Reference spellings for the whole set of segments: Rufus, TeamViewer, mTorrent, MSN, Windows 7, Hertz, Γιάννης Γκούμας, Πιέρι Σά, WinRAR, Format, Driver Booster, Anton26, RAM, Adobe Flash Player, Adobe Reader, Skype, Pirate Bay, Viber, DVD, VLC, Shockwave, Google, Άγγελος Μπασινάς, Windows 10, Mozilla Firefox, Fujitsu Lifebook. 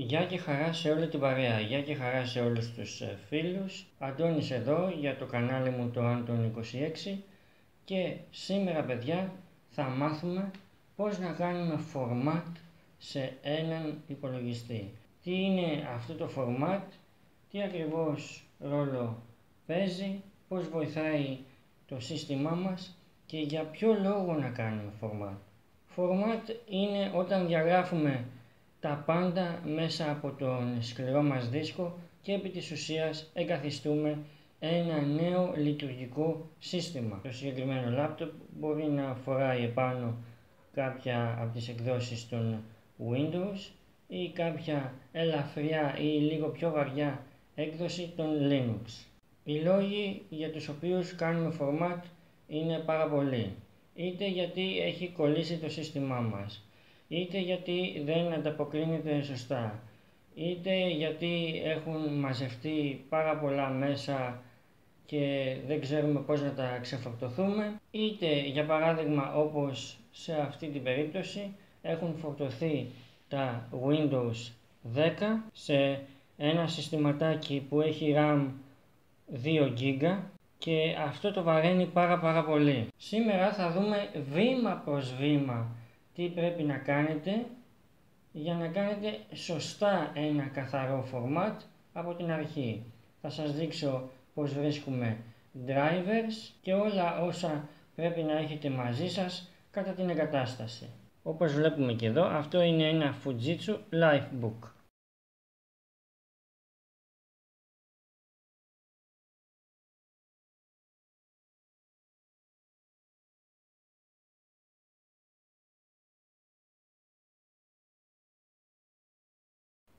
Γεια και χαρά σε όλη την παρέα, γεια και χαρά σε όλους τους φίλους. Αντώνης εδώ για το κανάλι μου το Anton26 και σήμερα παιδιά θα μάθουμε πώς να κάνουμε format σε έναν υπολογιστή. Τι είναι αυτό το format, τι ακριβώς ρόλο παίζει, πώς βοηθάει το σύστημά μας και για ποιο λόγο να κάνουμε format. Format είναι όταν διαγράφουμε τα πάντα μέσα από τον σκληρό μας δίσκο και επί της ουσίας εγκαθιστούμε ένα νέο λειτουργικό σύστημα. Το συγκεκριμένο λάπτοπ μπορεί να φοράει επάνω κάποια από τις εκδόσεις των Windows ή κάποια ελαφριά ή λίγο πιο βαριά έκδοση των Linux. Οι λόγοι για τους οποίους κάνουμε format είναι πάρα πολλοί, είτε γιατί έχει κολλήσει το σύστημά μας, είτε γιατί δεν ανταποκρίνεται σωστά, είτε γιατί έχουν μαζευτεί πάρα πολλά μέσα και δεν ξέρουμε πώς να τα ξεφορτωθούμε, είτε για παράδειγμα όπως σε αυτή την περίπτωση έχουν φορτωθεί τα Windows 10 σε ένα συστηματάκι που έχει RAM 2 GB και αυτό το βαραίνει πάρα πολύ. Σήμερα θα δούμε βήμα προς βήμα τι πρέπει να κάνετε για να κάνετε σωστά ένα καθαρό format από την αρχή. Θα σας δείξω πώς βρίσκουμε drivers και όλα όσα πρέπει να έχετε μαζί σας κατά την εγκατάσταση. Όπως βλέπουμε και εδώ, αυτό είναι ένα Fujitsu Lifebook.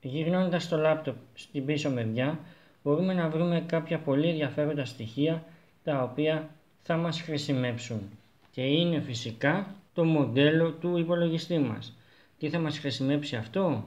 Γυρνώντας το λάπτοπ στην πίσω μεριά, μπορούμε να βρούμε κάποια πολύ ενδιαφέροντα στοιχεία τα οποία θα μας χρησιμεύσουν. Και είναι φυσικά το μοντέλο του υπολογιστή μας. Τι θα μας χρησιμεύσει αυτό?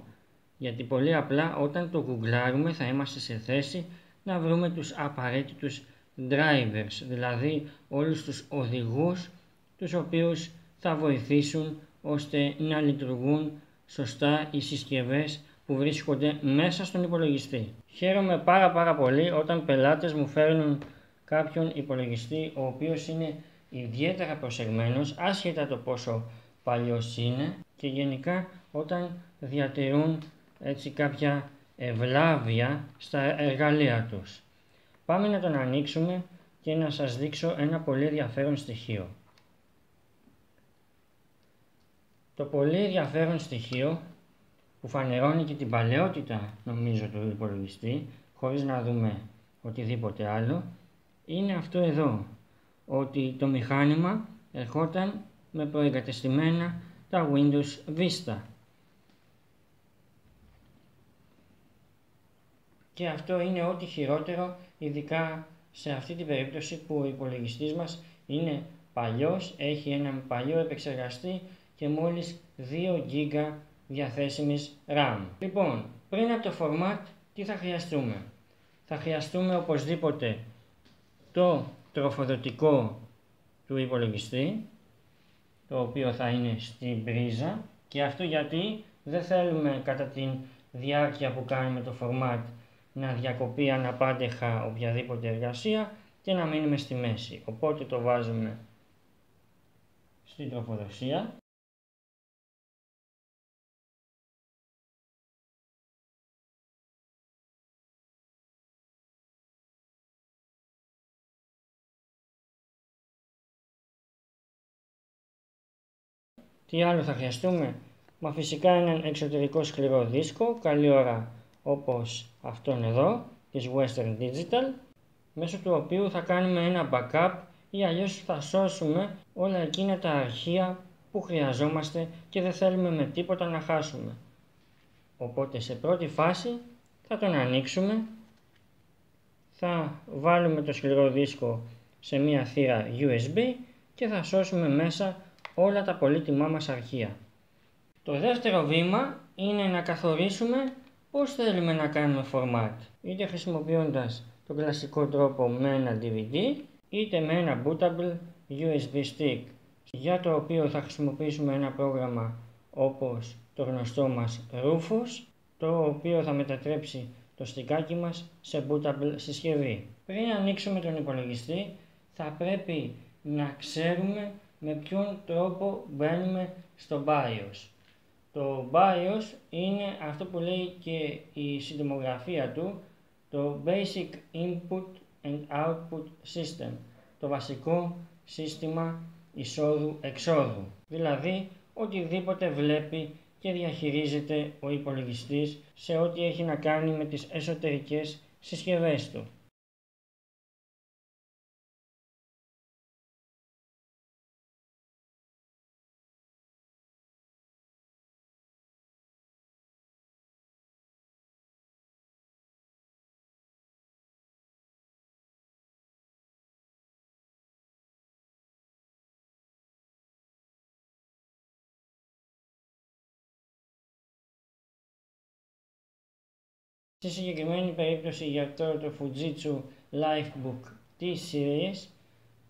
Γιατί πολύ απλά όταν το γκουγκλάρουμε θα είμαστε σε θέση να βρούμε τους απαραίτητους drivers, δηλαδή όλους τους οδηγούς τους οποίους θα βοηθήσουν ώστε να λειτουργούν σωστά οι συσκευές που βρίσκονται μέσα στον υπολογιστή. Χαίρομαι πάρα πολύ όταν πελάτες μου φέρνουν κάποιον υπολογιστή ο οποίος είναι ιδιαίτερα προσεγμένος, άσχετα το πόσο παλιός είναι, και γενικά όταν διατηρούν έτσι κάποια ευλάβεια στα εργαλεία τους. Πάμε να τον ανοίξουμε και να σας δείξω ένα πολύ ενδιαφέρον στοιχείο. Το πολύ ενδιαφέρον στοιχείο που φανερώνει και την παλαιότητα νομίζω του υπολογιστή, χωρίς να δούμε οτιδήποτε άλλο, είναι αυτό εδώ, ότι το μηχάνημα ερχόταν με προεγκατεστημένα τα Windows Vista. Και αυτό είναι ό,τι χειρότερο, ειδικά σε αυτή την περίπτωση που ο υπολογιστής μας είναι παλιός, έχει έναν παλιό επεξεργαστή και μόλις 2 GB διαθέσιμης RAM. Λοιπόν, πριν από το format, τι θα χρειαστούμε? Θα χρειαστούμε οπωσδήποτε το τροφοδοτικό του υπολογιστή, το οποίο θα είναι στην πρίζα, και αυτό γιατί δεν θέλουμε κατά τη διάρκεια που κάνουμε το format να διακοπεί αναπάντεχα οποιαδήποτε εργασία και να μείνουμε στη μέση. Οπότε το βάζουμε στην τροφοδοσία. Τι άλλο θα χρειαστούμε? Μα φυσικά έναν εξωτερικό σκληρό δίσκο, καλή ώρα όπως αυτόν εδώ, της Western Digital, μέσω του οποίου θα κάνουμε ένα backup ή αλλιώς θα σώσουμε όλα εκείνα τα αρχεία που χρειαζόμαστε και δεν θέλουμε με τίποτα να χάσουμε. Οπότε σε πρώτη φάση θα τον ανοίξουμε, θα βάλουμε το σκληρό δίσκο σε μία θύρα USB και θα σώσουμε μέσα όλα τα πολύτιμά μας αρχεία. Το δεύτερο βήμα είναι να καθορίσουμε πώς θέλουμε να κάνουμε format, είτε χρησιμοποιώντας τον κλασικό τρόπο με ένα DVD, είτε με ένα bootable USB stick, για το οποίο θα χρησιμοποιήσουμε ένα πρόγραμμα όπως το γνωστό μας Rufus, το οποίο θα μετατρέψει το στικάκι μας σε bootable συσκευή. Πριν ανοίξουμε τον υπολογιστή, θα πρέπει να ξέρουμε με ποιον τρόπο μπαίνουμε στο BIOS. Το BIOS είναι αυτό που λέει και η συντομογραφία του, το Basic Input and Output System, το βασικό σύστημα εισόδου-εξόδου, δηλαδή οτιδήποτε βλέπει και διαχειρίζεται ο υπολογιστής σε ό,τι έχει να κάνει με τις εσωτερικές συσκευές του. Στη συγκεκριμένη περίπτωση για τώρα το Fujitsu Lifebook T-Series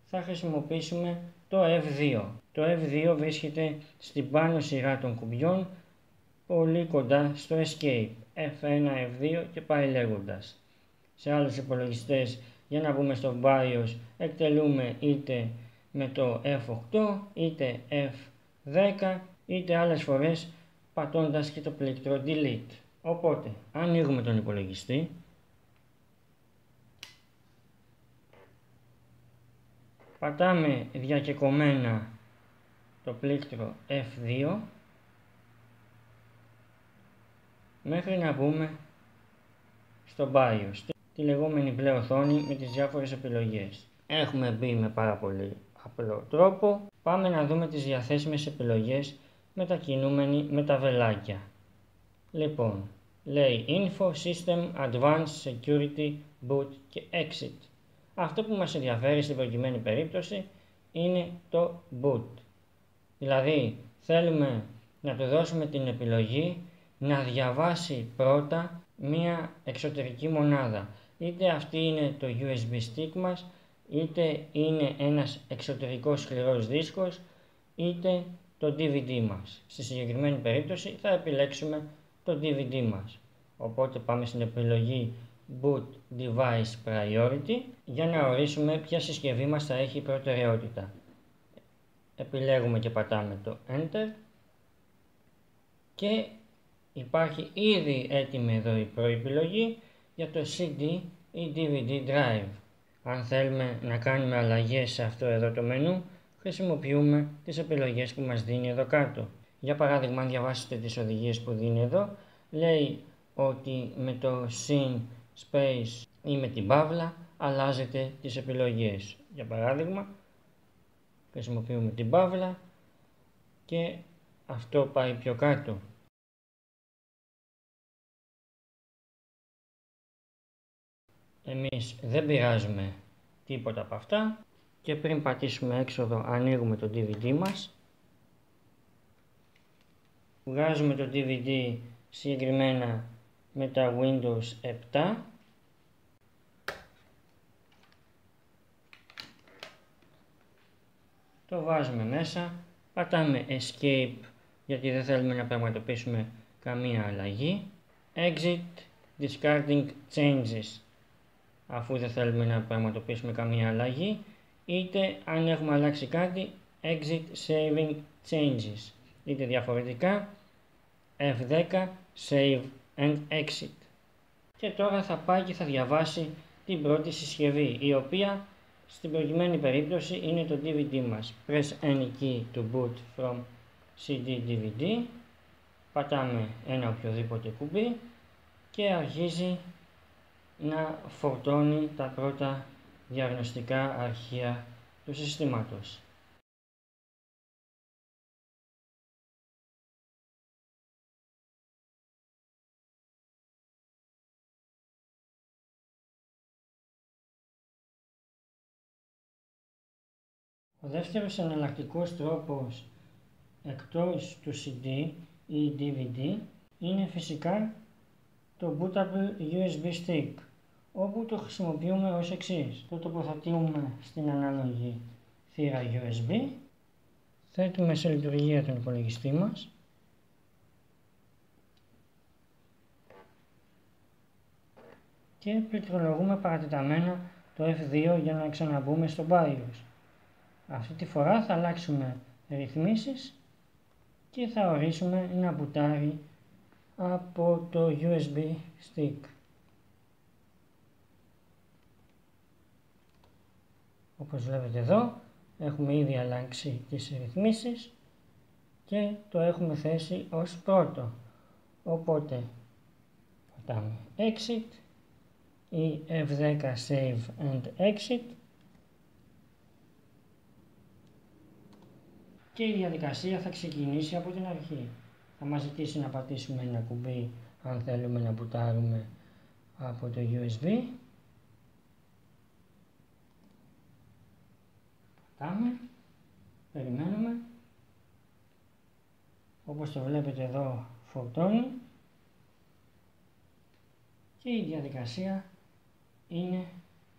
θα χρησιμοποιήσουμε το F2. Το F2 βρίσκεται στην πάνω σειρά των κουμπιών πολύ κοντά στο Escape, F1, F2 και πάει λέγοντας. Σε άλλους υπολογιστές για να μπούμε στο BIOS εκτελούμε είτε με το F8 είτε F10 είτε άλλες φορές πατώντας και το πλήκτρο Delete. Οπότε, ανοίγουμε τον υπολογιστή. Πατάμε διακεκομένα το πλήκτρο F2 μέχρι να μπούμε στο BIOS, τη λεγόμενη μπλε οθόνη με τις διάφορες επιλογές. Έχουμε μπει με πάρα πολύ απλό τρόπο. Πάμε να δούμε τις διαθέσιμες επιλογές μετακινούμενοι με τα βελάκια. Λοιπόν, λέει Info, System, Advanced, Security, Boot και Exit. Αυτό που μας ενδιαφέρει στην προκειμένη περίπτωση είναι το Boot. Δηλαδή, θέλουμε να του δώσουμε την επιλογή να διαβάσει πρώτα μία εξωτερική μονάδα. Είτε αυτή είναι το USB stick μας, είτε είναι ένας εξωτερικός σκληρός δίσκος, είτε το DVD μας. Στη συγκεκριμένη περίπτωση θα επιλέξουμε το DVD μας. Οπότε πάμε στην επιλογή Boot Device Priority για να ορίσουμε ποια συσκευή μας θα έχει προτεραιότητα. Επιλέγουμε και πατάμε το Enter και υπάρχει ήδη έτοιμη εδώ η προεπιλογή για το CD ή DVD Drive. Αν θέλουμε να κάνουμε αλλαγές σε αυτό εδώ το μενού, χρησιμοποιούμε τις επιλογές που μας δίνει εδώ κάτω. Για παράδειγμα, αν διαβάσετε τις οδηγίες που δίνει εδώ, λέει ότι με το Sin Space ή με την παύλα αλλάζετε τις επιλογές. Για παράδειγμα, χρησιμοποιούμε την παύλα και αυτό πάει πιο κάτω. Εμείς δεν πειράζουμε τίποτα από αυτά και πριν πατήσουμε έξοδο ανοίγουμε το DVD μας. Βγάζουμε το DVD συγκεκριμένα με τα Windows 7 το βάζουμε μέσα, πατάμε Escape γιατί δεν θέλουμε να πραγματοποιήσουμε καμία αλλαγή, Exit Discarding Changes αφού δεν θέλουμε να πραγματοποιήσουμε καμία αλλαγή, είτε αν έχουμε αλλάξει κάτι Exit Saving Changes, είτε διαφορετικά F10 Save and Exit. Και τώρα θα πάει και θα διαβάσει την πρώτη συσκευή, η οποία στην προκειμένη περίπτωση είναι το DVD μας. Press any key to boot from CD DVD, πατάμε ένα οποιοδήποτε κουμπί και αρχίζει να φορτώνει τα πρώτα διαγνωστικά αρχεία του συστήματος. Ο δεύτερος εναλλακτικός τρόπος εκτός του CD ή DVD είναι φυσικά το bootable USB stick, όπου το χρησιμοποιούμε ως εξής. Το τοποθετούμε στην ανάλογη θύρα USB, θέτουμε σε λειτουργία τον υπολογιστή μας και πληκτρολογούμε παρατεταμένα το F2 για να ξαναμπούμε στο BIOS. Αυτή τη φορά θα αλλάξουμε ρυθμίσεις και θα ορίσουμε ένα μπουτάρι από το USB stick. Όπως βλέπετε εδώ, έχουμε ήδη αλλάξει τις ρυθμίσεις και το έχουμε θέσει ως πρώτο. Οπότε πατάμε Exit ή F10 Save and Exit και η διαδικασία θα ξεκινήσει από την αρχή. Θα μας ζητήσει να πατήσουμε ένα κουμπί αν θέλουμε να μπουτάρουμε από το USB. Πατάμε, περιμένουμε. Όπως το βλέπετε εδώ φορτώνει και η διαδικασία είναι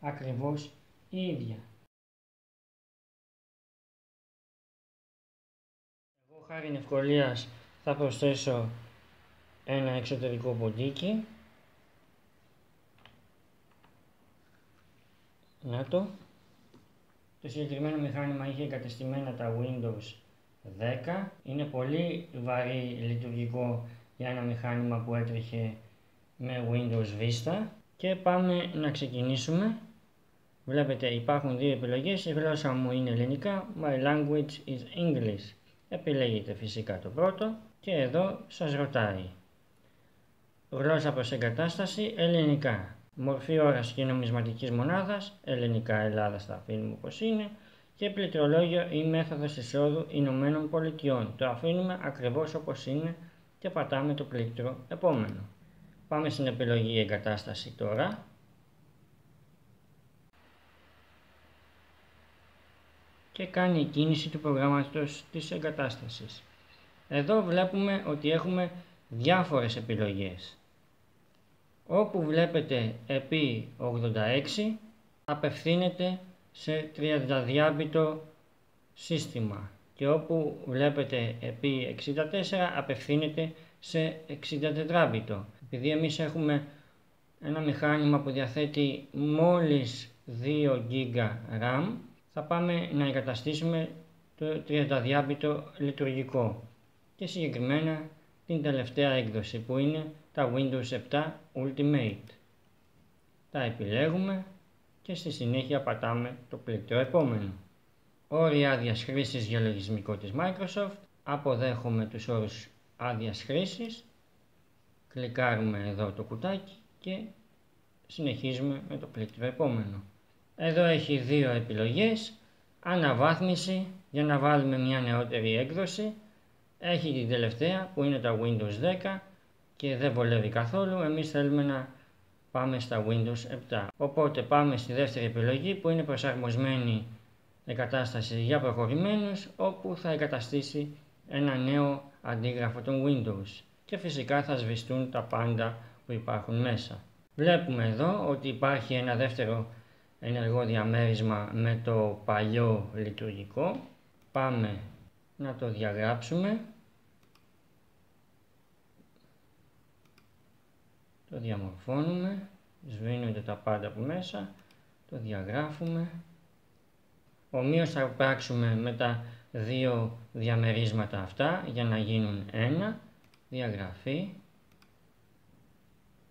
ακριβώς η ίδια. Εγώ χάριν ευκολίας θα προσθέσω ένα εξωτερικό ποντίκι. Να το. Το συγκεκριμένο μηχάνημα είχε εγκατεστημένα τα Windows 10. Είναι πολύ βαρύ λειτουργικό για ένα μηχάνημα που έτρεχε με Windows Vista. Και πάμε να ξεκινήσουμε. Βλέπετε υπάρχουν δύο επιλογές. Η γλώσσα μου είναι ελληνικά. My language is English. Επιλέγετε φυσικά το πρώτο. Και εδώ σας ρωτάει. Γλώσσα προς εγκατάσταση ελληνικά. Μορφή ώρας και νομισματικής μονάδας, ελληνικά Ελλάδα στα αφήνουμε όπως είναι, και πληκτρολόγιο ή μέθοδος εισόδου Ηνωμένων Πολιτειών. Το αφήνουμε ακριβώς όπως είναι και πατάμε το πλήκτρο επόμενο. Πάμε στην επιλογή εγκατάσταση τώρα. Και κάνει η κίνηση του προγράμματος της εγκατάστασης. Εδώ βλέπουμε ότι έχουμε διάφορες επιλογές. Όπου βλέπετε επί 86 απευθύνεται σε 32-bit σύστημα και όπου βλέπετε επί 64 απευθύνεται σε 64-bit. Επειδή εμείς έχουμε ένα μηχάνημα που διαθέτει μόλις 2 GB RAM, θα πάμε να εγκαταστήσουμε το 32-bit λειτουργικό και συγκεκριμένα την τελευταία έκδοση που είναι τα Windows 7 Ultimate. Τα επιλέγουμε και στη συνέχεια πατάμε το πλήκτρο επόμενο. Όροι άδειας χρήσης για λογισμικό της Microsoft. Αποδέχομαι τους όρους άδειας χρήσης. Κλικάρουμε εδώ το κουτάκι και συνεχίζουμε με το πλήκτρο επόμενο. Εδώ έχει δύο επιλογές. Αναβάθμιση για να βάλουμε μια νεότερη έκδοση. Έχει την τελευταία που είναι τα Windows 10 και δεν βολεύει καθόλου, εμείς θέλουμε να πάμε στα Windows 7. Οπότε πάμε στη δεύτερη επιλογή που είναι προσαρμοσμένη εγκατάσταση για προχωρημένους, όπου θα εγκαταστήσει ένα νέο αντίγραφο των Windows και φυσικά θα σβηστούν τα πάντα που υπάρχουν μέσα. Βλέπουμε εδώ ότι υπάρχει ένα δεύτερο ενεργό διαμέρισμα με το παλιό λειτουργικό. Πάμε να το διαγράψουμε. Το διαμορφώνουμε, σβήνονται τα πάντα από μέσα, το διαγράφουμε. Ομοίως θα πράξουμε με τα δύο διαμερίσματα αυτά για να γίνουν ένα, διαγραφή.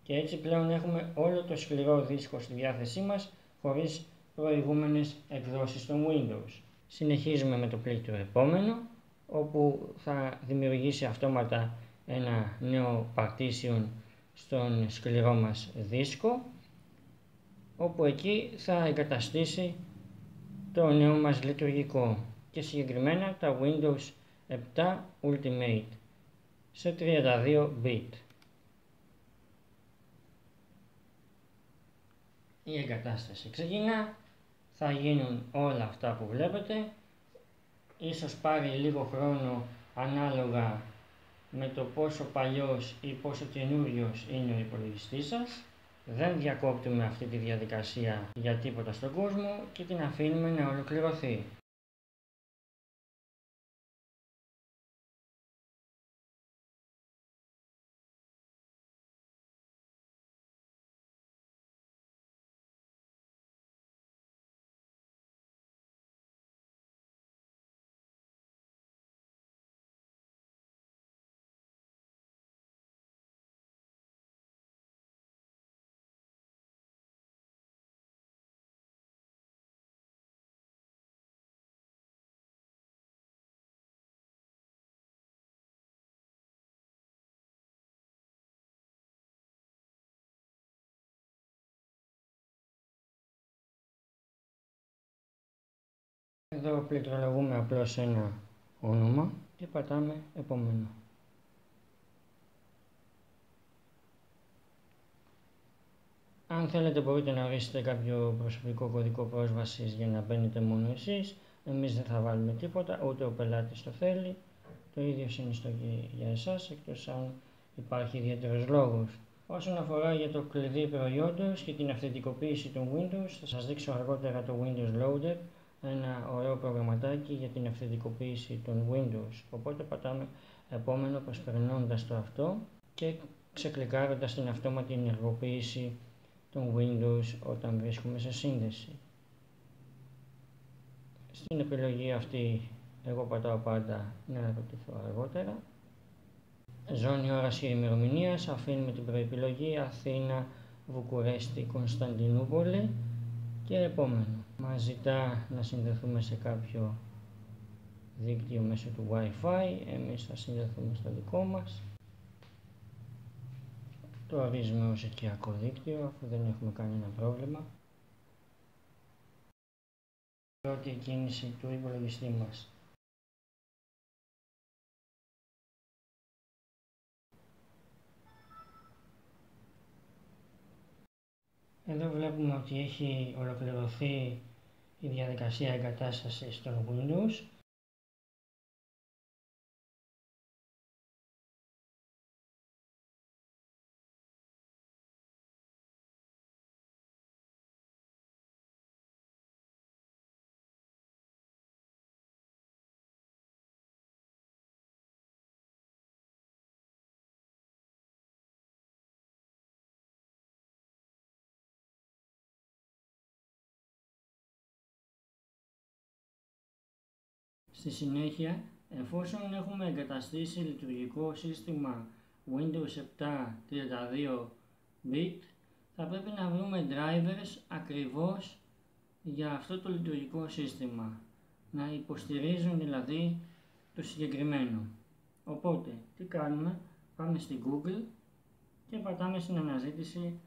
Και έτσι πλέον έχουμε όλο το σκληρό δίσκο στη διάθεσή μας χωρίς προηγούμενες εκδόσεις των Windows. Συνεχίζουμε με το πλήκτρο επόμενο, όπου θα δημιουργήσει αυτόματα ένα νέο partition στον σκληρό μας δίσκο, όπου εκεί θα εγκαταστήσει το νέο μας λειτουργικό και συγκεκριμένα τα Windows 7 Ultimate σε 32-bit. Η εγκατάσταση ξεκινά, θα γίνουν όλα αυτά που βλέπετε, ίσως πάρει λίγο χρόνο ανάλογα με το πόσο παλιός ή πόσο καινούριος είναι ο υπολογιστής σας. Δεν διακόπτουμε αυτή τη διαδικασία για τίποτα στον κόσμο και την αφήνουμε να ολοκληρωθεί. Εδώ πληκτρολογούμε απλώς ένα όνομα και πατάμε επόμενο. Αν θέλετε μπορείτε να ορίσετε κάποιο προσωπικό κωδικό πρόσβασης για να μπαίνετε μόνο εσείς. Εμείς δεν θα βάλουμε τίποτα, ούτε ο πελάτης το θέλει. Το ίδιο συνιστοκεί για εσάς, εκτός αν υπάρχει ιδιαίτερος λόγος. Όσον αφορά για το κλειδί προϊόντος και την αυθεντικοποίηση των Windows, θα σας δείξω αργότερα το Windows Loader, ένα ωραίο προγραμματάκι για την αυθεντικοποίηση των Windows. Οπότε πατάμε επόμενο προσπερνώντας το αυτό και ξεκλικάροντας την αυτόματη ενεργοποίηση των Windows όταν βρίσκουμε σε σύνδεση. Στην επιλογή αυτή εγώ πατάω πάντα να ερωτηθώ αργότερα. Ζώνη ώρας και ημερομηνίας, αφήνουμε την προεπιλογή Αθήνα, Βουκουρέστη, Κωνσταντινούπολη και επόμενο. Μας ζητά να συνδεθούμε σε κάποιο δίκτυο μέσω του Wi-Fi, εμείς θα συνδεθούμε στο δικό μας. Το ορίζουμε ως οικιακό δίκτυο, αφού δεν έχουμε κανένα πρόβλημα. Πρώτη κίνηση του υπολογιστή μας. Εδώ βλέπουμε ότι έχει ολοκληρωθεί η διαδικασία εγκατάστασης των Windows. Στη συνέχεια, εφόσον έχουμε εγκαταστήσει λειτουργικό σύστημα Windows 7 32-bit, θα πρέπει να βρούμε drivers ακριβώς για αυτό το λειτουργικό σύστημα, να υποστηρίζουν δηλαδή το συγκεκριμένο. Οπότε, τι κάνουμε, πάμε στην Google και πατάμε στην αναζήτηση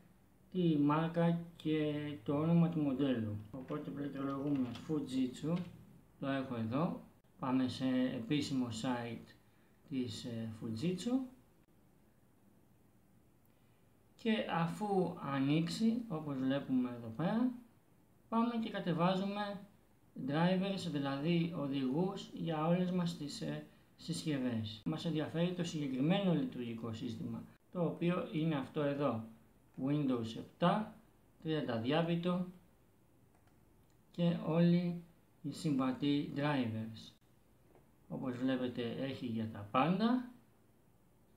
τη μάρκα και το όνομα του μοντέλου. Οπότε πληκτρολογούμε Fujitsu, το έχω εδώ. Πάμε σε επίσημο site της Fujitsu και αφού ανοίξει, όπως βλέπουμε εδώ πέρα, πάμε και κατεβάζουμε drivers, δηλαδή οδηγούς για όλες μας τις συσκευές. Μας ενδιαφέρει το συγκεκριμένο λειτουργικό σύστημα, το οποίο είναι αυτό εδώ, Windows 7, 32-bit και όλοι οι συμβατοί drivers. Όπως βλέπετε έχει για τα πάντα.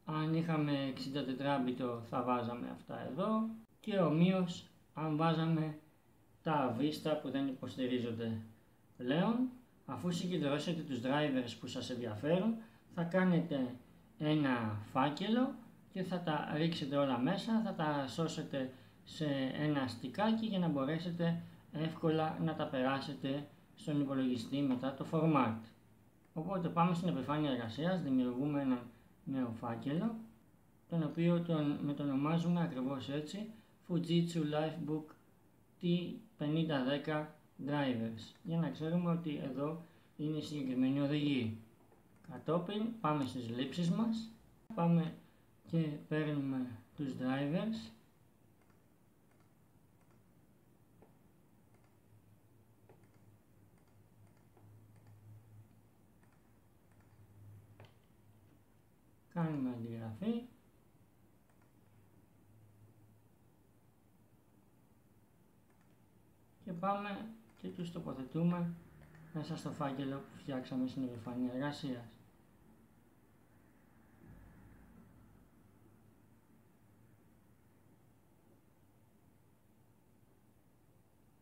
Αν είχαμε 64-bit θα βάζαμε αυτά εδώ και ομοίως αν βάζαμε τα Vista που δεν υποστηρίζονται πλέον. Αφού συγκεντρώσετε τους drivers που σας ενδιαφέρουν θα κάνετε ένα φάκελο και θα τα ρίξετε όλα μέσα, θα τα σώσετε σε ένα στικάκι για να μπορέσετε εύκολα να τα περάσετε στον υπολογιστή μετά το format. Οπότε πάμε στην επιφάνεια εργασίας, δημιουργούμε ένα νέο φάκελο, τον οποίο μετονομάζουμε ακριβώς έτσι, Fujitsu Lifebook T5010 Drivers, για να ξέρουμε ότι εδώ είναι η συγκεκριμένη οδηγή. Κατόπιν πάμε στις λήψεις μας, πάμε και παίρνουμε τους drivers, κάνουμε αντιγραφή και πάμε και τους τοποθετούμε μέσα στο φάκελο που φτιάξαμε στην επιφάνεια εργασίας.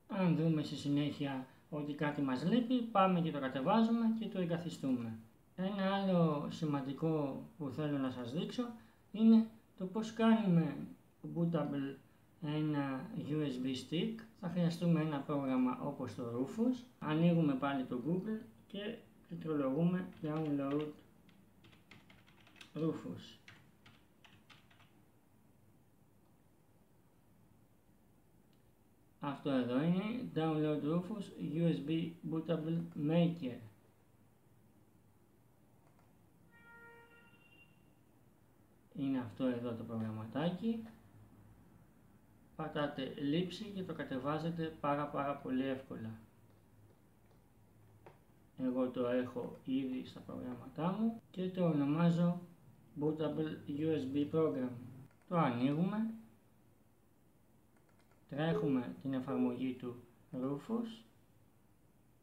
Αν δούμε στη συνέχεια ότι κάτι μας λείπει, πάμε και το κατεβάζουμε και το εγκαθιστούμε. Ένα άλλο σημαντικό που θέλω να σας δείξω είναι το πώς κάνουμε bootable ένα USB stick. Θα χρειαστούμε ένα πρόγραμμα όπως το Rufus. Ανοίγουμε πάλι το Google και πληκτρολογούμε download Rufus. Αυτό εδώ είναι Download Rufus USB Bootable Maker. Είναι αυτό εδώ το προγραμματάκι. Πατάτε λήψη και το κατεβάζετε πάρα πολύ εύκολα. Εγώ το έχω ήδη στα προγράμματά μου και το ονομάζω Bootable USB Program. Το ανοίγουμε. Τρέχουμε την εφαρμογή του Rufus.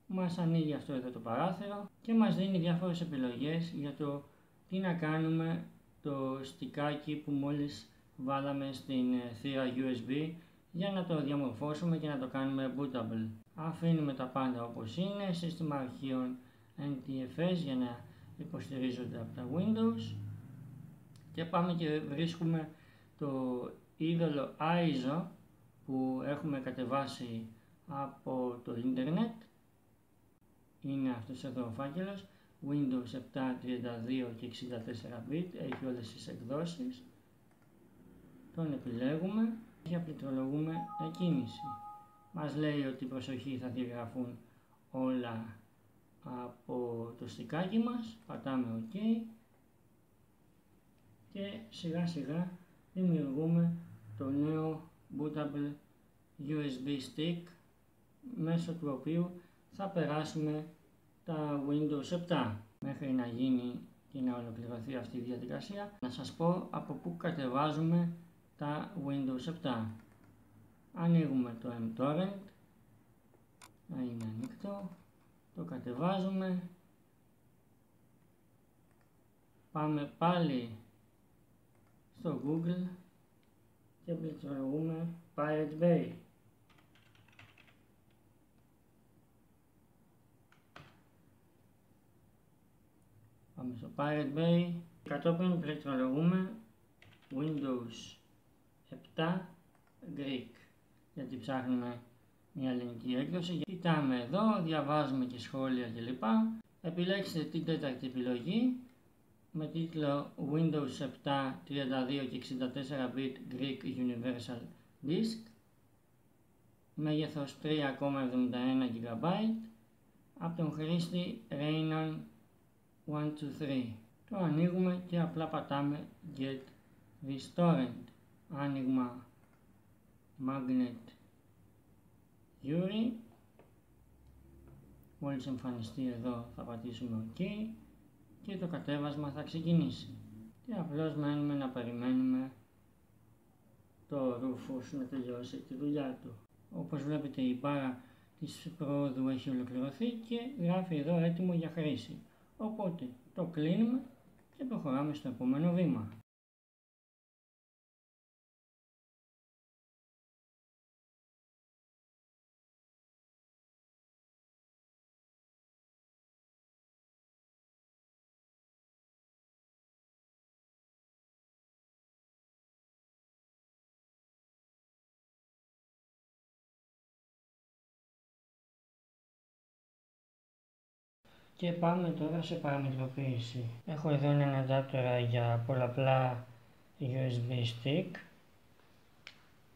Μας ανοίγει αυτό εδώ το παράθυρο και μας δίνει διάφορες επιλογές για το τι να κάνουμε το στικάκι που μόλις βάλαμε στην θύρα USB για να το διαμορφώσουμε και να το κάνουμε bootable. Αφήνουμε τα πάντα όπως είναι, σύστημα αρχείων NTFS για να υποστηρίζονται από τα Windows και πάμε και βρίσκουμε το είδωλο ISO που έχουμε κατεβάσει από το ίντερνετ. Είναι αυτός εδώ ο φάκελος, Windows 7, 32 και 64 bit, έχει όλες τις εκδόσεις. Τον επιλέγουμε και πληκτρολογούμε εκκίνηση. Μας λέει ότι προσοχή, θα διαγραφούν όλα από το στικάκι μας. Πατάμε OK και σιγά σιγά δημιουργούμε το νέο bootable USB stick μέσω του οποίου θα περάσουμε τα Windows 7. Μέχρι να γίνει και να ολοκληρωθεί αυτή η διαδικασία, να σας πω από πού κατεβάζουμε τα Windows 7. Ανοίγουμε το mTorrent, να είναι ανοιχτό, το κατεβάζουμε, πάμε πάλι στο Google και πληκτρολογούμε Pirate Bay. Πάμε στο Pirate Bay, κατόπιν πληκτρολογούμε Windows 7 Greek, γιατί ψάχνουμε μια ελληνική έκδοση. Κοιτάμε εδώ, διαβάζουμε και σχόλια κλπ. Επιλέξτε την τέταρτη επιλογή με τίτλο Windows 7, 32 και 64 bit Greek Universal Disk, μέγεθος 3,71 GB, από τον χρήστη Raynon 123. Το ανοίγουμε και απλά πατάμε Get This Torrent. Άνοιγμα Magnet Yuri. Μόλις εμφανιστεί εδώ θα πατήσουμε OK και το κατέβασμα θα ξεκινήσει. Και απλώς μένουμε να περιμένουμε το Rufus να τελειώσει τη δουλειά του. Όπως βλέπετε, η μπάρα της προόδου έχει ολοκληρωθεί και γράφει εδώ έτοιμο για χρήση. Οπότε το κλείνουμε και προχωράμε στο επόμενο βήμα. Και πάμε τώρα σε παραμετροποίηση. Έχω εδώ έναν αντάπτορα για πολλαπλά USB stick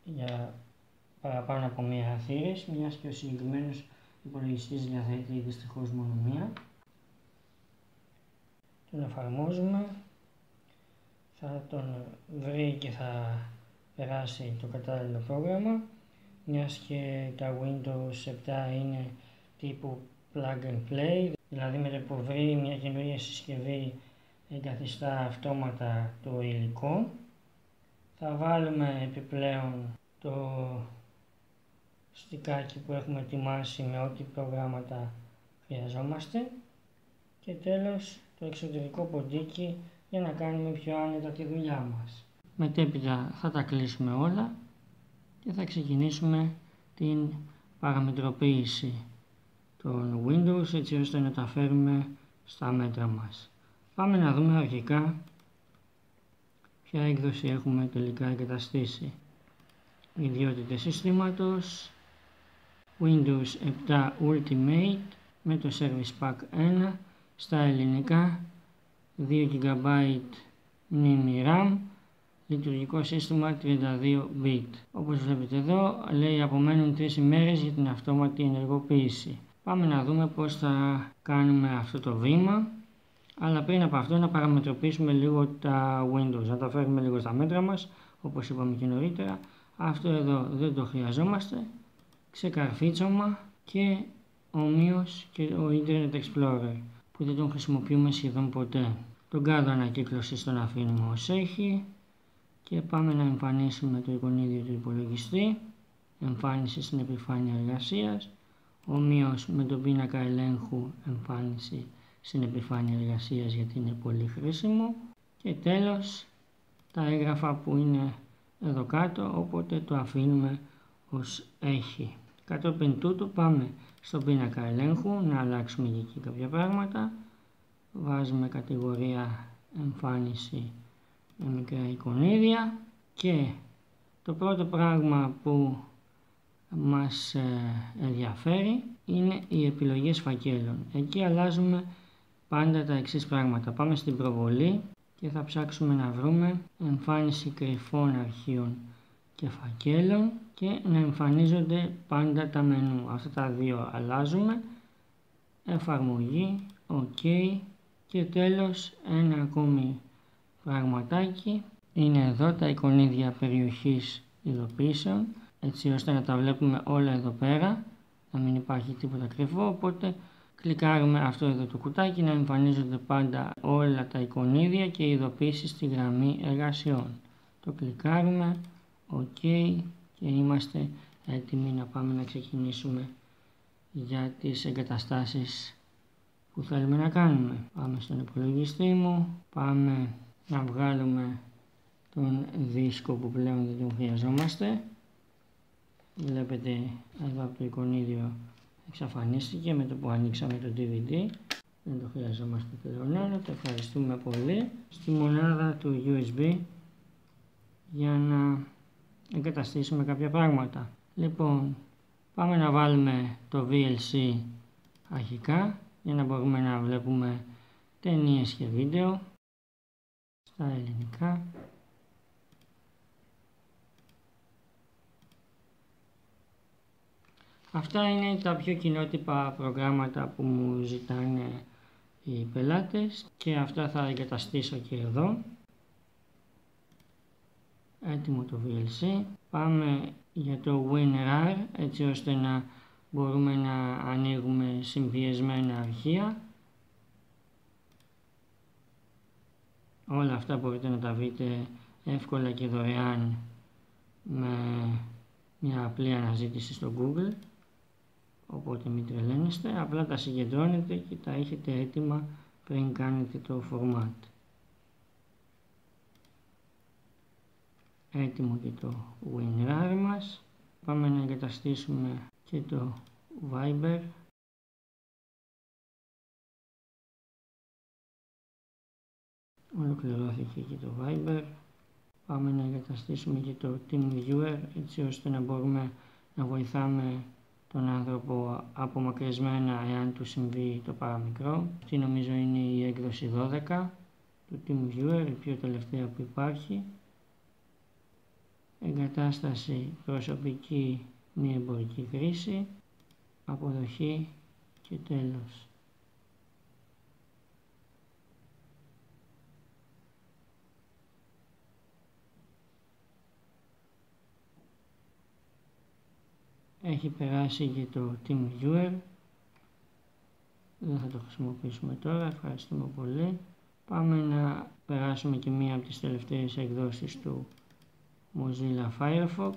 για παραπάνω από μία θύρες, μιας και ο συγκεκριμένος υπολογιστής διαθέτει δυστυχώς μόνο μία. Τον εφαρμόζουμε, θα τον βρει και θα περάσει το κατάλληλο πρόγραμμα, μιας και τα Windows 7 είναι τύπου plug and play. Δηλαδή με το που βρει μια καινούργια συσκευή εγκαθιστά αυτόματα το υλικό. Θα βάλουμε επιπλέον το στικάκι που έχουμε ετοιμάσει με ό,τι προγράμματα χρειαζόμαστε και τέλος το εξωτερικό ποντίκι για να κάνουμε πιο άνετα τη δουλειά μας. Μετέπειτα θα τα κλείσουμε όλα και θα ξεκινήσουμε την παραμετροποίηση των Windows, έτσι ώστε να τα φέρουμε στα μέτρα μας. Πάμε να δούμε αρχικά ποια έκδοση έχουμε τελικά εγκαταστήσει. Ιδιότητες συστήματος, Windows 7 Ultimate με το Service Pack 1 στα ελληνικά, 2 GB μνήμη RAM, λειτουργικό σύστημα 32-bit. Όπως βλέπετε εδώ, λέει απομένουν 3 ημέρες για την αυτόματη ενεργοποίηση. Πάμε να δούμε πώς θα κάνουμε αυτό το βήμα. Αλλά πριν από αυτό να παραμετροποιήσουμε λίγο τα Windows, να τα φέρουμε λίγο στα μέτρα μας, όπως είπαμε και νωρίτερα. Αυτό εδώ δεν το χρειαζόμαστε. Ξεκαρφίτσωμα και ομοίως και ο Internet Explorer, που δεν τον χρησιμοποιούμε σχεδόν ποτέ. Τον κάδο ανακύκλωσης τον αφήνουμε ως έχει και πάμε να εμφανίσουμε το εικονίδιο του υπολογιστή, εμφάνιση στην επιφάνεια εργασίας, ομοίως με τον πίνακα ελέγχου εμφάνιση στην επιφάνεια εργασίας, γιατί είναι πολύ χρήσιμο, και τέλος τα έγγραφα που είναι εδώ κάτω, οπότε το αφήνουμε ως έχει. Κατόπιν τούτου πάμε στον πίνακα ελέγχου να αλλάξουμε και εκεί κάποια πράγματα. Βάζουμε κατηγορία εμφάνιση με μικρά εικονίδια και το πρώτο πράγμα που μας ενδιαφέρει είναι οι επιλογές φακέλων. Εκεί αλλάζουμε πάντα τα εξής πράγματα. Πάμε στην προβολή και θα ψάξουμε να βρούμε εμφάνιση κρυφών αρχείων και φακέλων και να εμφανίζονται πάντα τα μενού. Αυτά τα δύο αλλάζουμε. Εφαρμογή, OK. Και τέλος ένα ακόμη πραγματάκι είναι εδώ τα εικονίδια περιοχής ειδοποίησεων, έτσι ώστε να τα βλέπουμε όλα εδώ πέρα, να μην υπάρχει τίποτα κρυφό. Οπότε κλικάρουμε αυτό εδώ το κουτάκι να εμφανίζονται πάντα όλα τα εικονίδια και ειδοποίησεις στη γραμμή εργασιών. Το κλικάρουμε, OK, και είμαστε έτοιμοι να πάμε να ξεκινήσουμε για τις εγκαταστάσεις που θέλουμε να κάνουμε. Πάμε στον υπολογιστή μου, πάμε να βγάλουμε τον δίσκο που πλέον δεν τον χρειαζόμαστε. Βλέπετε εδώ από το εικονίδιο εξαφανίστηκε με το που ανοίξαμε το DVD, δεν το χρειαζόμαστε πλέον. Το ευχαριστούμε πολύ. Στη μονάδα του USB για να εγκαταστήσουμε κάποια πράγματα. Λοιπόν, πάμε να βάλουμε το VLC αρχικά για να μπορούμε να βλέπουμε ταινίες και βίντεο στα ελληνικά. Αυτά είναι τα πιο κοινότυπα προγράμματα που μου ζητάνε οι πελάτες και αυτά θα εγκαταστήσω και εδώ. Έτοιμο το VLC. Πάμε για το WinRAR, έτσι ώστε να μπορούμε να ανοίγουμε συνδυασμένα αρχεία. Όλα αυτά μπορείτε να τα βρείτε εύκολα και δωρεάν με μια απλή αναζήτηση στο Google, οπότε μην τρελαίνεστε, απλά τα συγκεντρώνετε και τα έχετε έτοιμα πριν κάνετε το format. Έτοιμο και το WinRAR μας. Πάμε να εγκαταστήσουμε και το Viber. Ολοκληρώθηκε και το Viber. Πάμε να εγκαταστήσουμε και το TeamViewer, έτσι ώστε να μπορούμε να βοηθάμε τον άνθρωπο απομακρυσμένα εάν του συμβεί το παραμικρό. Αυτή νομίζω είναι η έκδοση 12 του TeamViewer, η πιο τελευταία που υπάρχει. Εγκατάσταση προσωπική, μη εμπορική χρήση, αποδοχή και τέλος. Έχει περάσει και το TeamViewer, δεν θα το χρησιμοποιήσουμε τώρα, ευχαριστούμε πολύ. Πάμε να περάσουμε και μία από τις τελευταίες εκδόσεις του Mozilla Firefox.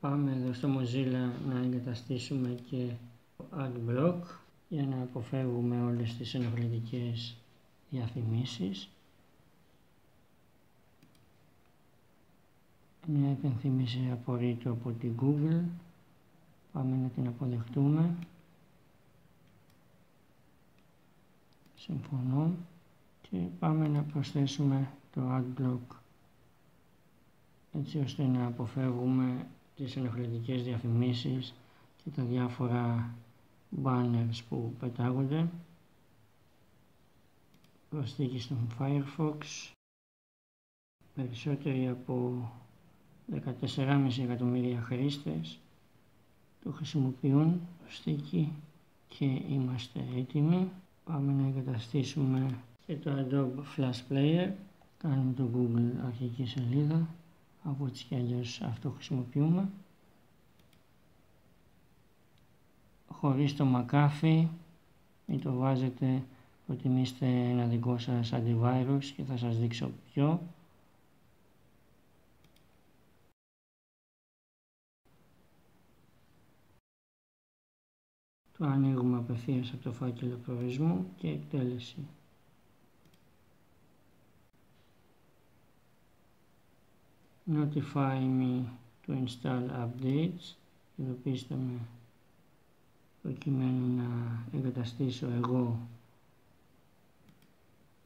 Πάμε εδώ στο Mozilla να εγκαταστήσουμε και το Adblock για να αποφεύγουμε όλες τις ενοχλητικές διαφημίσεις. Μια υπενθύμηση απορρίτου από την Google. Πάμε να την αποδεχτούμε. Συμφωνώ. Και πάμε να προσθέσουμε το Adblock, έτσι ώστε να αποφεύγουμε τις ενοχλητικές διαφημίσεις και τα διάφορα banners που πετάγονται. Προσθήκη στον Firefox, περισσότεροι από 14,5 εκατομμύρια χρήστες το χρησιμοποιούν, προσθήκη, και είμαστε έτοιμοι. Πάμε να εγκαταστήσουμε και το Adobe Flash Player. Κάνουμε το Google αρχική σελίδα, από έτσι κι αλλιώς αυτό χρησιμοποιούμε. Χωρίς το McAfee, μην το βάζετε, προτιμήστε ένα δικό σας αντιβάρους και θα σας δείξω ποιο. Το ανοίγουμε απευθείας από το φάκελο προορισμού και εκτέλεση. Notify me to install updates. Ειδοποιήστε με προκειμένου να εγκαταστήσω εγώ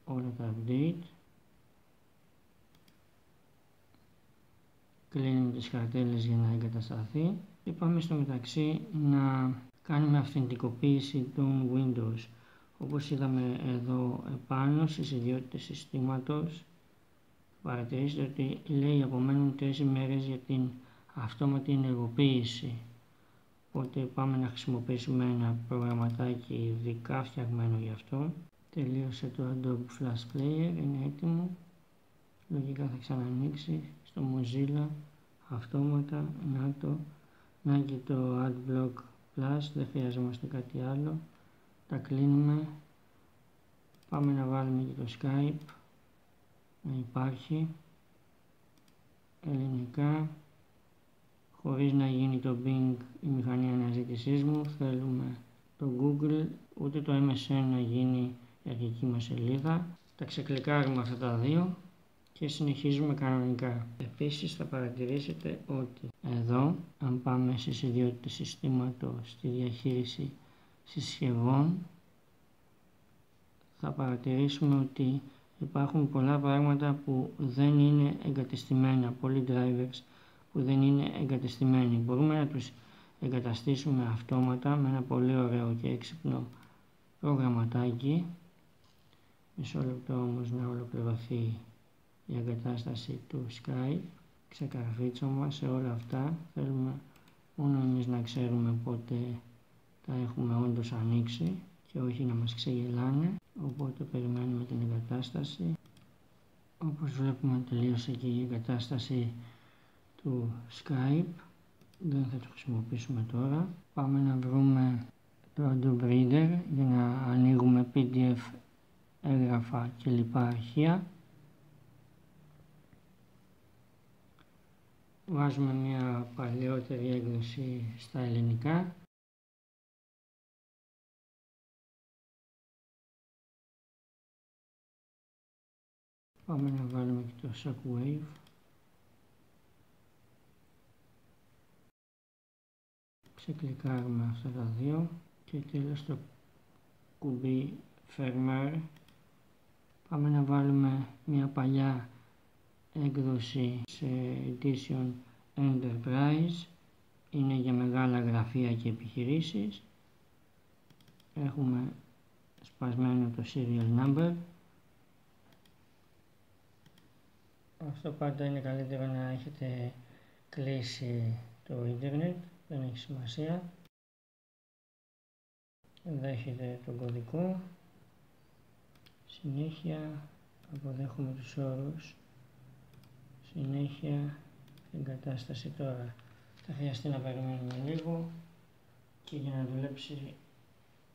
όλα τα update. Κλείνουμε τις καρτέλες για να εγκατασταθεί και πάμε στο μεταξύ να κάνουμε αυθεντικοποίηση των Windows. Όπως είδαμε εδώ επάνω στις ιδιότητες συστήματος, παρατηρήστε ότι λέει απομένουν 3 ημέρες για την αυτόματη ενεργοποίηση. Οπότε πάμε να χρησιμοποιήσουμε ένα προγραμματάκι ειδικά φτιαγμένο γι' αυτό. Τελείωσε το Adobe Flash Player, είναι έτοιμο. Λογικά θα ξανανοίξει στο Mozilla αυτόματα. Να το, να και το Adblock Plus, δεν χρειαζόμαστε κάτι άλλο. Τα κλείνουμε. Πάμε να βάλουμε και το Skype. Να υπάρχει ελληνικά, χωρίς να γίνει το Bing η μηχανή αναζήτησής μου. Θέλουμε το Google, ούτε το MSN να γίνει η αρχική μας σελίδα. Τα ξεκλικάρουμε αυτά τα δύο και συνεχίζουμε κανονικά. Επίσης θα παρατηρήσετε ότι εδώ, αν πάμε στις ιδιότητες συστήματος, στη διαχείριση συσκευών, θα παρατηρήσουμε ότι υπάρχουν πολλά πράγματα που δεν είναι εγκατεστημένα, πολλοί drivers που δεν είναι εγκατεστημένοι. Μπορούμε να τους εγκαταστήσουμε αυτόματα με ένα πολύ ωραίο και έξυπνο προγραμματάκι. Μισό λεπτό όμως να ολοκληρωθεί η εγκατάσταση του Skype. Ξεκαρφίτσωμα σε όλα αυτά. Θέλουμε μόνο εμείς να ξέρουμε πότε τα έχουμε όντως ανοίξει και όχι να μας ξεγελάνε. Οπότε περιμένουμε την εγκατάσταση. Όπως βλέπουμε τελείωσε και η εγκατάσταση του Skype. Δεν θα το χρησιμοποιήσουμε τώρα. Πάμε να βρούμε το Adobe Reader για να ανοίγουμε PDF, έγγραφα και λοιπά αρχεία. Βάζουμε μια παλαιότερη έκδοση στα ελληνικά. Πάμε να βάλουμε και το Shockwave. Ξεκλικάρουμε αυτά τα δύο και τέλος το κουμπί firmware. Πάμε να βάλουμε μια παλιά έκδοση σε Edition Enterprise. Είναι για μεγάλα γραφεία και επιχειρήσεις. Έχουμε σπασμένο το serial number. Αυτό πάντα είναι καλύτερο να έχετε κλείσει το ίντερνετ, δεν έχει σημασία. Δέχεται τον κωδικό. Συνέχεια αποδέχομαι τους όρους. Συνέχεια την κατάσταση τώρα. Θα χρειαστεί να περιμένουμε λίγο και για να δουλέψει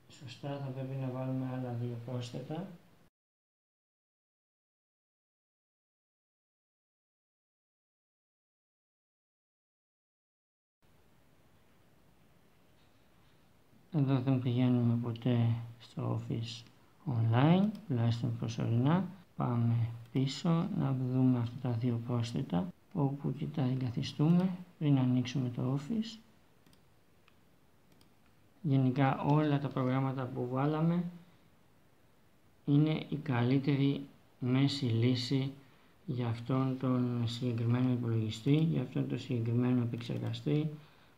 σωστά θα πρέπει να βάλουμε άλλα δύο πρόσθετα. Εδώ δεν πηγαίνουμε ποτέ στο Office Online, τουλάχιστον προσωρινά. Πάμε πίσω να δούμε αυτά τα δύο πρόσθετα, όπου και τα εγκαθιστούμε πριν ανοίξουμε το Office. Γενικά όλα τα προγράμματα που βάλαμε είναι η καλύτερη μέση λύση για αυτόν τον συγκεκριμένο υπολογιστή, για αυτόν τον συγκεκριμένο επεξεργαστή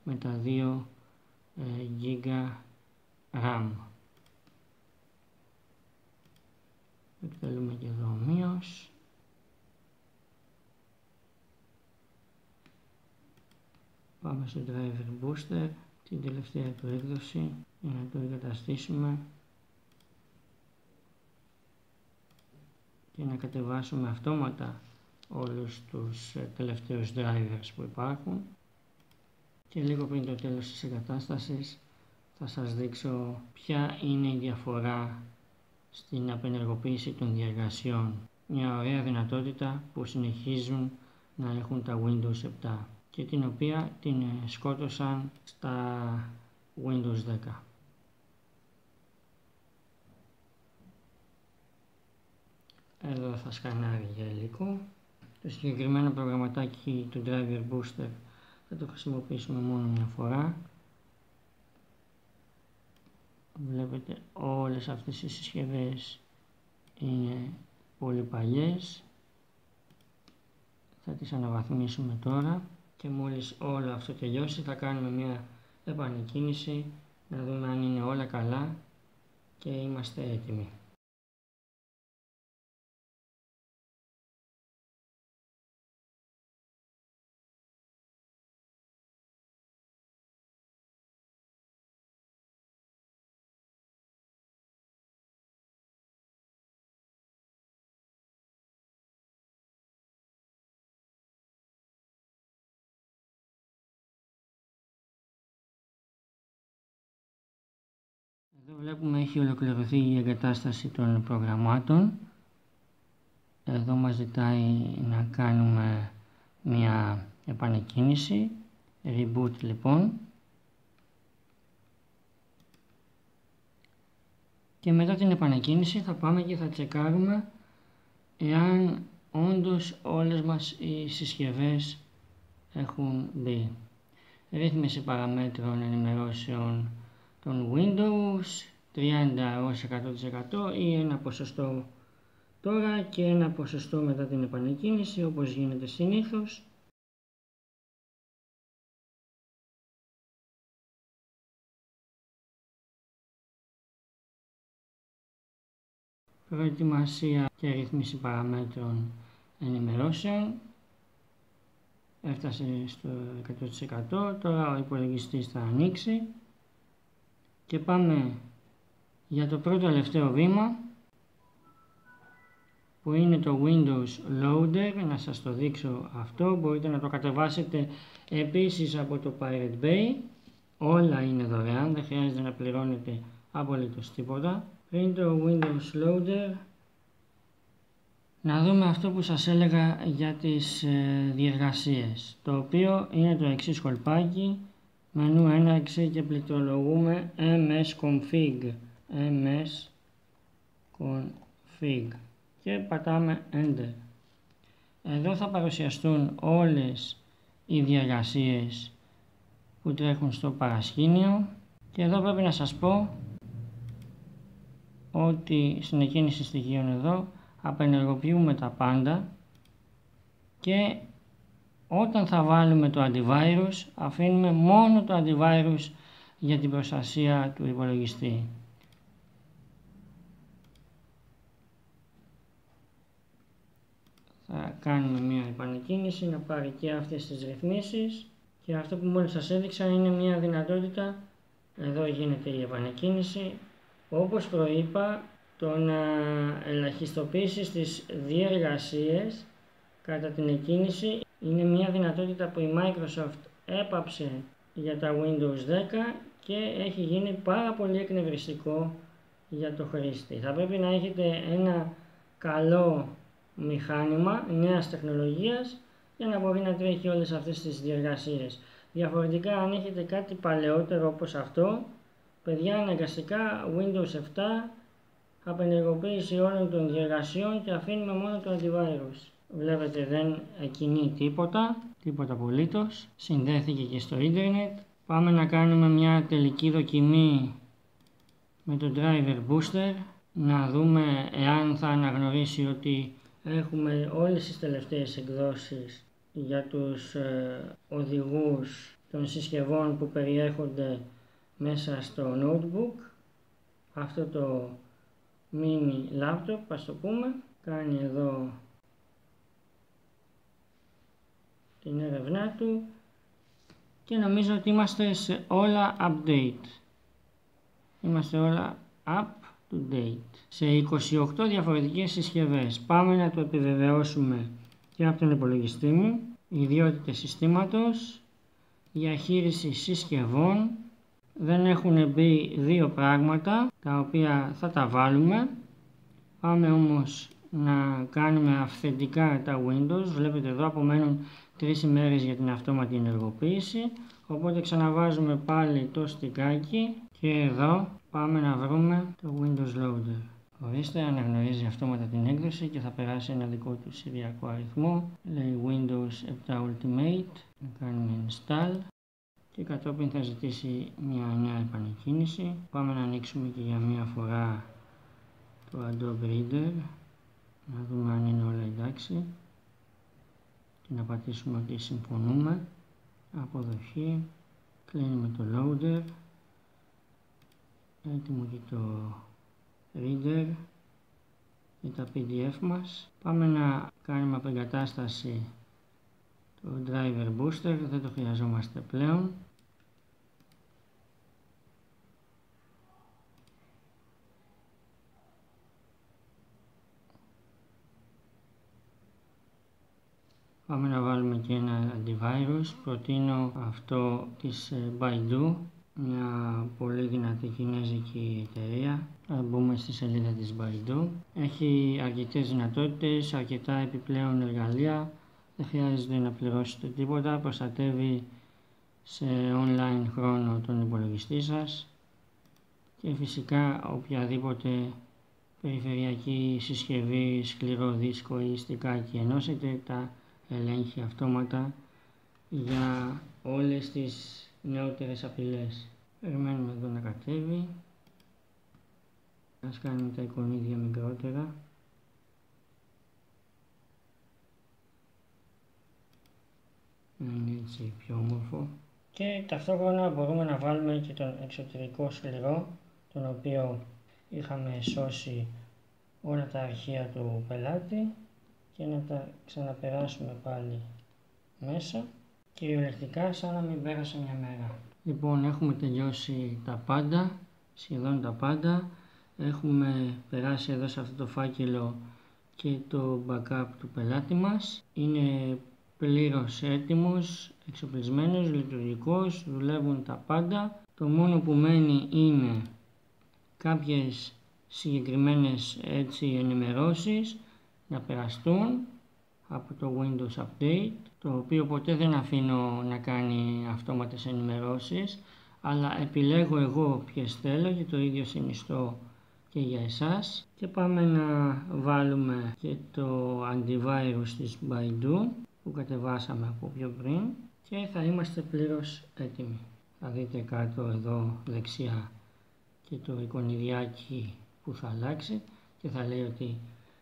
με τα 2 GB RAM. Εκτελούμε και εδώ ομοίως. Πάμε στο Driver Booster, την τελευταία του έκδοση, για να το εγκαταστήσουμε και να κατεβάσουμε αυτόματα όλους τους τελευταίους drivers που υπάρχουν. Και λίγο πριν το τέλος της εγκατάστασης θα σας δείξω ποια είναι η διαφορά στην απενεργοποίηση των διεργασιών. Μια ωραία δυνατότητα που συνεχίζουν να έχουν τα Windows 7 και την οποία την σκότωσαν στα Windows 10. Εδώ θα σκανάρει για υλικό. Το συγκεκριμένο προγραμματάκι του Driver Booster θα το χρησιμοποιήσουμε μόνο μια φορά. Βλέπετε όλες αυτές οι συσκευές είναι πολύ παλιές. Θα τις αναβαθμίσουμε τώρα και μόλις όλο αυτό τελειώσει θα κάνουμε μια επανεκκίνηση να δούμε αν είναι όλα καλά και είμαστε έτοιμοι. Εδώ βλέπουμε έχει ολοκληρωθεί η εγκατάσταση των προγραμμάτων. Εδώ μας ζητάει να κάνουμε μια επανεκκίνηση, reboot λοιπόν. Και μετά την επανεκκίνηση θα πάμε και θα τσεκάρουμε εάν όντως όλες μας οι συσκευές έχουν μπει. Ρύθμιση παραμέτρων ενημερώσεων των Windows 30% ή ένα ποσοστό τώρα και ένα ποσοστό μετά την επανεκκίνηση, όπως γίνεται συνήθως. Προετοιμασία και ρυθμίση παραμέτρων ενημερώσεων. Έφτασε στο 100%. Τώρα ο υπολογιστής θα ανοίξει. Και πάμε για το πρώτο τελευταίο βήμα που είναι το Windows Loader. Να σας το δείξω αυτό. Μπορείτε να το κατεβάσετε επίσης από το Pirate Bay. Όλα είναι δωρεάν, δεν χρειάζεται να πληρώνετε απολύτως τίποτα. Πριν το Windows Loader να δούμε αυτό που σας έλεγα για τις διεργασίες, το οποίο είναι το εξής κολπάκι. Μενού έναρξη και πληκτρολογούμε msconfig, msconfig και πατάμε enter. Εδώ θα παρουσιαστούν όλες οι διεργασίες που τρέχουν στο παρασκήνιο και εδώ πρέπει να σας πω ότι στην εκκίνηση στοιχείων εδώ απενεργοποιούμε τα πάντα και όταν θα βάλουμε το antivirus, αφήνουμε μόνο το antivirus για την προστασία του υπολογιστή. Θα κάνουμε μια επανεκκίνηση να πάρει και αυτές τις ρυθμίσεις και αυτό που μόλις σας έδειξα είναι μια δυνατότητα. Εδώ γίνεται η επανεκκίνηση. Όπως προείπα, το να ελαχιστοποιήσεις τις διεργασίες κατά την εκκίνηση είναι μια δυνατότητα που η Microsoft έπαψε για τα Windows 10 και έχει γίνει πάρα πολύ εκνευριστικό για το χρήστη. Θα πρέπει να έχετε ένα καλό μηχάνημα νέας τεχνολογίας για να μπορεί να τρέχει όλες αυτές τις διεργασίες. Διαφορετικά, αν έχετε κάτι παλαιότερο όπως αυτό, παιδιά, αναγκαστικά Windows 7, απενεργοποίηση όλων των διεργασιών και αφήνουμε μόνο το antivirus. Βλέπετε δεν κινεί τίποτα απολύτως, συνδέθηκε και στο ίντερνετ. Πάμε να κάνουμε μια τελική δοκιμή με το Driver Booster, να δούμε εάν θα αναγνωρίσει ότι Έχουμε όλες τις τελευταίες εκδόσεις για τους οδηγούς των συσκευών που περιέχονται μέσα στο notebook. Αυτό το mini laptop, ας το πούμε, κάνει εδώ την έρευνά του και νομίζω ότι είμαστε σε όλα update. Είμαστε όλα up to date. Σε 28 διαφορετικές συσκευές. Πάμε να το επιβεβαιώσουμε και από τον υπολογιστή μου. Ιδιότητες συστήματος, διαχείριση συσκευών. Δεν έχουν μπει δύο πράγματα τα οποία θα τα βάλουμε. Πάμε όμως να κάνουμε αυθεντικά τα Windows. Βλέπετε εδώ απομένουν 3 ημέρες για την αυτόματη ενεργοποίηση. Οπότε ξαναβάζουμε πάλι το στικάκι και εδώ πάμε να βρούμε το Windows Loader. Ορίστε, αναγνωρίζει αυτόματα την έκδοση και θα περάσει ένα δικό του σειριακό αριθμό. Λέει Windows 7 Ultimate. Να κάνουμε install. Και κατόπιν θα ζητήσει μια νέα επανεκκίνηση. Πάμε να ανοίξουμε και για μια φορά το Adobe Reader. Να δούμε αν είναι όλα εντάξει. Και να πατήσουμε ότι συμφωνούμε. Αποδοχή. Κλείνουμε το Loader. Έτοιμο και το Reader για τα PDF μας. Πάμε να κάνουμε απεγκατάσταση το Driver Booster, δεν το χρειαζόμαστε πλέον. Πάμε να βάλουμε και ένα αντιβάρους. Προτείνω αυτό της Baidu, μια πολύ δυνατή κινέζικη εταιρεία. Θα μπούμε στη σελίδα της Baidu. Έχει αρκετές δυνατότητες, αρκετά επιπλέον εργαλεία. Δεν χρειάζεται να πληρώσετε τίποτα, προστατεύει σε online χρόνο τον υπολογιστή σας και φυσικά οποιαδήποτε περιφερειακή συσκευή, σκληρό δίσκο ή στικάκι ενώσετε, τα ελέγχει αυτόματα για όλες τις νεότερες απειλές. Περιμένουμε εδώ να κατέβει. Ας κάνουμε τα εικονίδια μικρότερα. Να είναι έτσι πιο όμορφο. Και ταυτόχρονα μπορούμε να βάλουμε και τον εξωτερικό σκληρό, τον οποίο είχαμε σώσει όλα τα αρχεία του πελάτη και να τα ξαναπεράσουμε πάλι μέσα. Κυριολεκτικά σαν να μην πέρασε μια μέρα. Λοιπόν, έχουμε τελειώσει τα πάντα, σχεδόν τα πάντα. Έχουμε περάσει εδώ σε αυτό το φάκελο και το backup του πελάτη μας. Είναι πλήρως έτοιμος, εξοπλισμένος, λειτουργικός, δουλεύουν τα πάντα. Το μόνο που μένει είναι κάποιες συγκεκριμένες έτσι ενημερώσεις να περαστούν από το Windows Update, το οποίο ποτέ δεν αφήνω να κάνει αυτόματες ενημερώσεις, αλλά επιλέγω εγώ ποιες θέλω και το ίδιο συνιστώ και για εσάς. Και πάμε να βάλουμε και το antivirus της Baidu που κατεβάσαμε από πιο πριν και θα είμαστε πλήρως έτοιμοι. Θα δείτε κάτω εδώ δεξιά και το εικονιδιάκι που θα αλλάξει και θα λέει ότι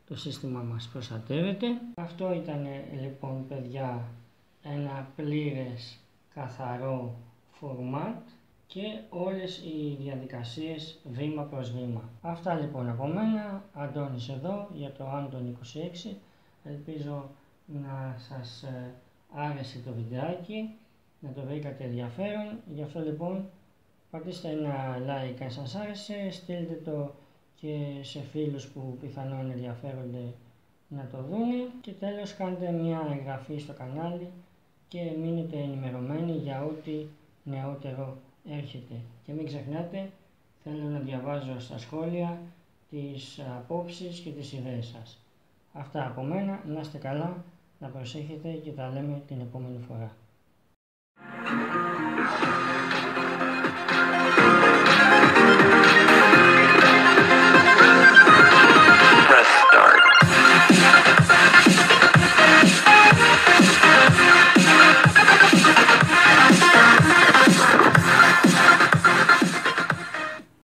το σύστημα μας προστατεύεται. Αυτό ήταν λοιπόν, παιδιά, ένα πλήρες καθαρό format και όλες οι διαδικασίες βήμα προς βήμα. Αυτά λοιπόν από μένα. Αντώνης εδώ για το Anton26. Ελπίζω να σας άρεσε το βιντεάκι, να το βρήκατε ενδιαφέρον. Γι' αυτό λοιπόν πατήστε ένα like αν σας άρεσε, στείλτε το και σε φίλους που πιθανόν ενδιαφέρονται να το δούνε και τέλος κάντε μια εγγραφή στο κανάλι και μείνετε ενημερωμένοι για ό,τι νεότερο έρχεται. Και μην ξεχνάτε, θέλω να διαβάζω στα σχόλια τις απόψεις και τις ιδέες σας. Αυτά από μένα, να είστε καλά, να προσέχετε και τα λέμε την επόμενη φορά.